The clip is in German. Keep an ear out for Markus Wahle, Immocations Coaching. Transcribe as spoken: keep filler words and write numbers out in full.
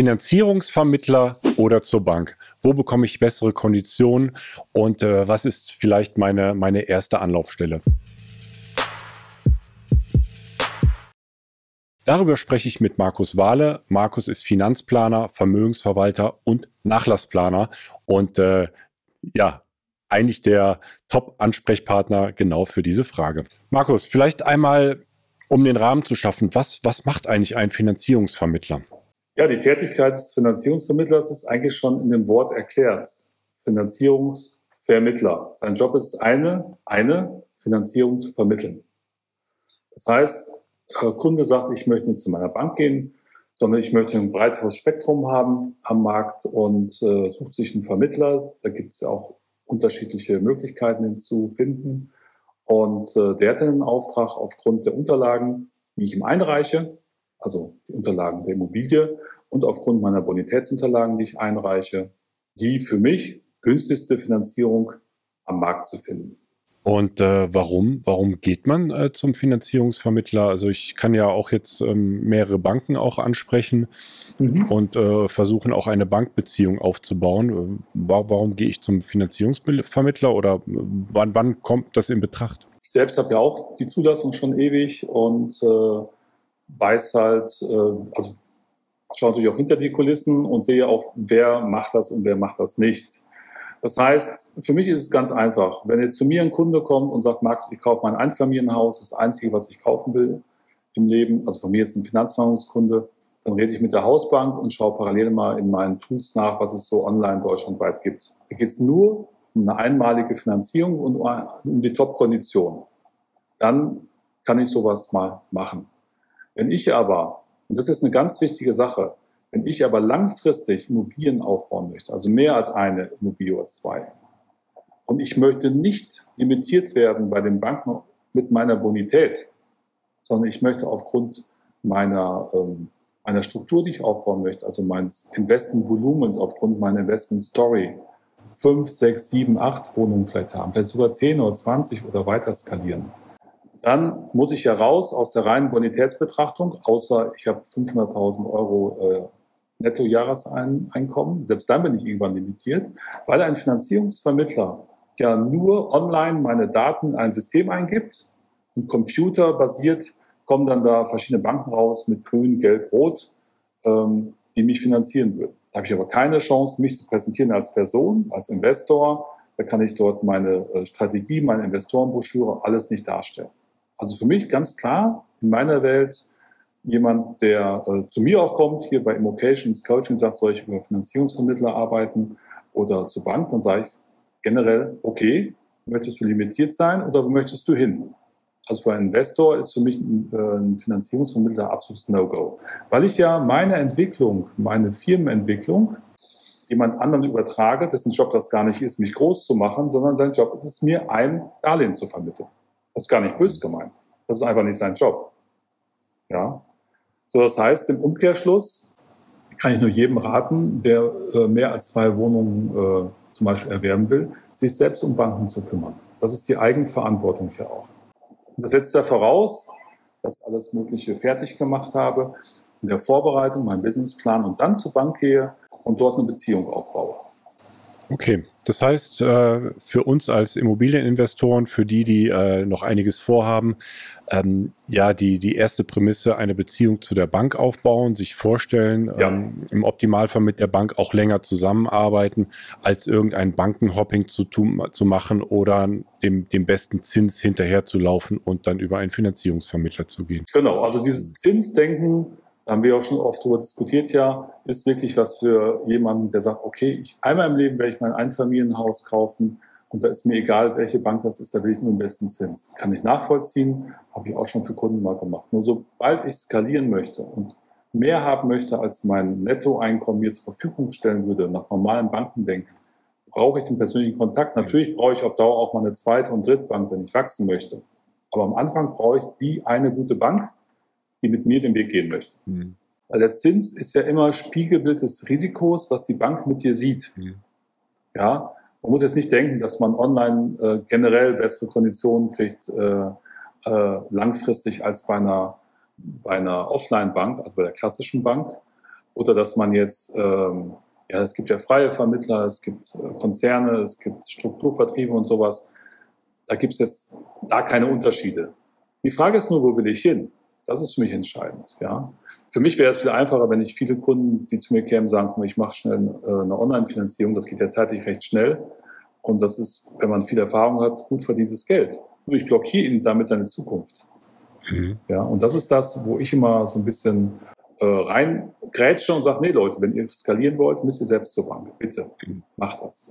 Finanzierungsvermittler oder zur Bank? Wo bekomme ich bessere Konditionen und äh, was ist vielleicht meine, meine erste Anlaufstelle? Darüber spreche ich mit Markus Wahle. Markus ist Finanzplaner, Vermögensverwalter und Nachlassplaner und äh, ja, eigentlich der Top-Ansprechpartner genau für diese Frage. Markus, vielleicht einmal, um den Rahmen zu schaffen, was, was macht eigentlich ein Finanzierungsvermittler? Ja, die Tätigkeit des Finanzierungsvermittlers ist eigentlich schon in dem Wort erklärt. Finanzierungsvermittler. Sein Job ist eine, eine Finanzierung zu vermitteln. Das heißt, der Kunde sagt, ich möchte nicht zu meiner Bank gehen, sondern ich möchte ein breiteres Spektrum haben am Markt und äh, sucht sich einen Vermittler. Da gibt es ja auch unterschiedliche Möglichkeiten hinzufinden. Und äh, der hat einen Auftrag aufgrund der Unterlagen, die ich ihm einreiche, also die Unterlagen der Immobilie und aufgrund meiner Bonitätsunterlagen, die ich einreiche, die für mich günstigste Finanzierung am Markt zu finden. Und äh, warum? Warum geht man äh, zum Finanzierungsvermittler? Also ich kann ja auch jetzt ähm, mehrere Banken auch ansprechen mhm. und äh, versuchen auch eine Bankbeziehung aufzubauen. Warum gehe ich zum Finanzierungsvermittler oder wann, wann kommt das in Betracht? Ich selbst habe ja auch die Zulassung schon ewig und äh, weiß halt, äh, also schaue natürlich auch hinter die Kulissen und sehe auch, wer macht das und wer macht das nicht. Das heißt, für mich ist es ganz einfach. Wenn jetzt zu mir ein Kunde kommt und sagt, Max, ich kaufe mein Einfamilienhaus, das Einzige, was ich kaufen will im Leben, also von mir jetzt ein Finanzplanungskunde, dann rede ich mit der Hausbank und schaue parallel mal in meinen Tools nach, was es so online deutschlandweit gibt. Da geht es nur um eine einmalige Finanzierung und um die Top-Kondition. Dann kann ich sowas mal machen. Wenn ich aber, und das ist eine ganz wichtige Sache, wenn ich aber langfristig Immobilien aufbauen möchte, also mehr als eine Immobilie oder zwei, und ich möchte nicht limitiert werden bei den Banken mit meiner Bonität, sondern ich möchte aufgrund meiner, ähm, meiner Struktur, die ich aufbauen möchte, also meines Investmentvolumens, aufgrund meiner Investment-Story, fünf, sechs, sieben, acht Wohnungen vielleicht haben, vielleicht sogar zehn oder zwanzig oder weiter skalieren, dann muss ich ja raus aus der reinen Bonitätsbetrachtung, außer ich habe fünfhunderttausend Euro äh, Netto-Jahreseinkommen. Selbst dann bin ich irgendwann limitiert, weil ein Finanzierungsvermittler ja nur online meine Daten in ein System eingibt und computerbasiert kommen dann da verschiedene Banken raus mit grün, gelb, rot, ähm, die mich finanzieren würden. Da habe ich aber keine Chance, mich zu präsentieren als Person, als Investor. Da kann ich dort meine äh, Strategie, meine Investorenbroschüre, alles nicht darstellen. Also für mich ganz klar in meiner Welt, jemand, der äh, zu mir auch kommt, hier bei Immocations Coaching sagt, soll ich über Finanzierungsvermittler arbeiten oder zur Bank, dann sage ich generell, okay, möchtest du limitiert sein oder wo möchtest du hin? Also für einen Investor ist für mich ein, äh, ein Finanzierungsvermittler absolutes No-Go. Weil ich ja meine Entwicklung, meine Firmenentwicklung jemand anderen übertrage, dessen Job das gar nicht ist, mich groß zu machen, sondern sein Job ist es, mir ein Darlehen zu vermitteln. Das ist gar nicht böse gemeint. Das ist einfach nicht sein Job. Ja. So, das heißt, im Umkehrschluss kann ich nur jedem raten, der äh, mehr als zwei Wohnungen äh, zum Beispiel erwerben will, sich selbst um Banken zu kümmern. Das ist die Eigenverantwortung hier auch. Und das setzt da voraus, dass ich alles Mögliche fertig gemacht habe, in der Vorbereitung, meinen Businessplan und dann zur Bank gehe und dort eine Beziehung aufbaue. Okay, das heißt, für uns als Immobilieninvestoren, für die, die noch einiges vorhaben, ja, die, die erste Prämisse, eine Beziehung zu der Bank aufbauen, sich vorstellen, ja. Im Optimalfall mit der Bank auch länger zusammenarbeiten, als irgendein Bankenhopping zu tun, zu machen oder dem, dem besten Zins hinterherzulaufen und dann über einen Finanzierungsvermittler zu gehen. Genau, also dieses Zinsdenken, haben wir auch schon oft darüber diskutiert, ja, ist wirklich was für jemanden, der sagt, okay, ich einmal im Leben werde ich mein Einfamilienhaus kaufen und da ist mir egal, welche Bank das ist, da will ich nur den besten Zins. Kann ich nachvollziehen, habe ich auch schon für Kunden mal gemacht. Nur sobald ich skalieren möchte und mehr haben möchte, als mein Nettoeinkommen mir zur Verfügung stellen würde, nach normalem Bankendenken, brauche ich den persönlichen Kontakt. Natürlich brauche ich auf Dauer auch mal eine zweite und dritte Bank, wenn ich wachsen möchte. Aber am Anfang brauche ich die eine gute Bank, die mit mir den Weg gehen möchte. Mhm. Weil der Zins ist ja immer Spiegelbild des Risikos, was die Bank mit dir sieht. Mhm. Ja, man muss jetzt nicht denken, dass man online äh, generell bessere Konditionen kriegt, äh, äh, langfristig als bei einer, bei einer Offline-Bank, also bei der klassischen Bank, Oder dass man jetzt, ähm, ja, es gibt ja freie Vermittler, es gibt Konzerne, es gibt Strukturvertriebe und sowas. Da gibt es jetzt da keine Unterschiede. Die Frage ist nur, wo will ich hin? Das ist für mich entscheidend. Ja. Für mich wäre es viel einfacher, wenn ich viele Kunden, die zu mir kämen, sagen, komm, ich mache schnell eine Online-Finanzierung, das geht ja zeitlich recht schnell. Und das ist, wenn man viel Erfahrung hat, gut verdientes Geld. Nur ich blockiere ihn damit seine Zukunft. Mhm. Ja, und das ist das, wo ich immer so ein bisschen äh, reingrätsche und sage, nee Leute, wenn ihr skalieren wollt, müsst ihr selbst zur Bank. Bitte, mhm. macht das.